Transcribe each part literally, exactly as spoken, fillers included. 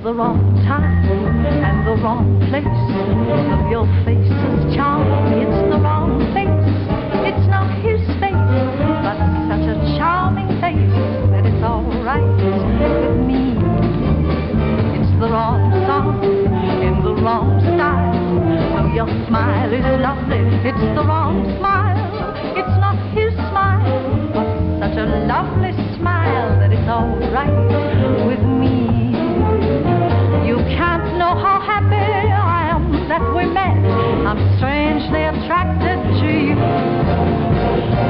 The wrong time and the wrong place. Look, your face is charming. It's the wrong face. It's not his face, but such a charming face that it's all right with me. It's the wrong song in the wrong style. Oh, your smile is lovely. It's the wrong smile. It's not his smile, but such a lovely smile that it's all right with me. You can't know how happy I am that we met. I'm strangely attracted to you.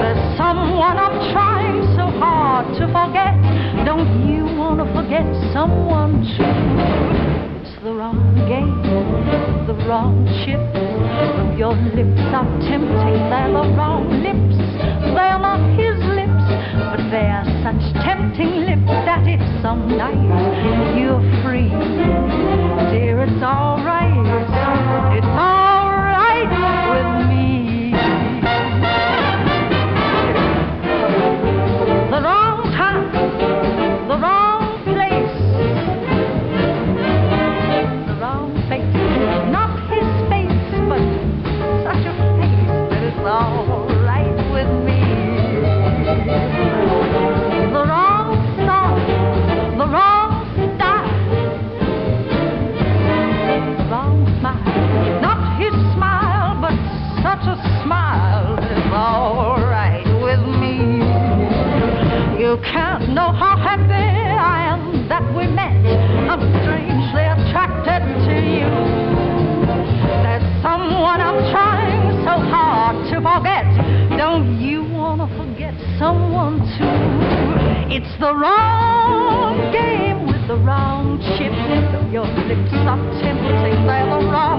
There's someone I'm trying so hard to forget. Don't you want to forget someone true? It's the wrong game, the wrong ship. Your lips are tempting, they're the wrong lips. They're not his lips, but they're such tempting lips that if some night you're free, dear, it's all right, it's all right with me. The wrong time, the wrong place, the wrong face, not his face, but such a face that it's all right with me. The wrong the wrong style, the wrong smile, not his smile, but such a smile is all right with me. You can't know how happy I am that we met. I'm strangely attracted to you. There's someone I'm trying so hard to forget. Don't you want to forget someone too? It's the wrong game with the wrong chip. Your lips are tempting, they're the wrong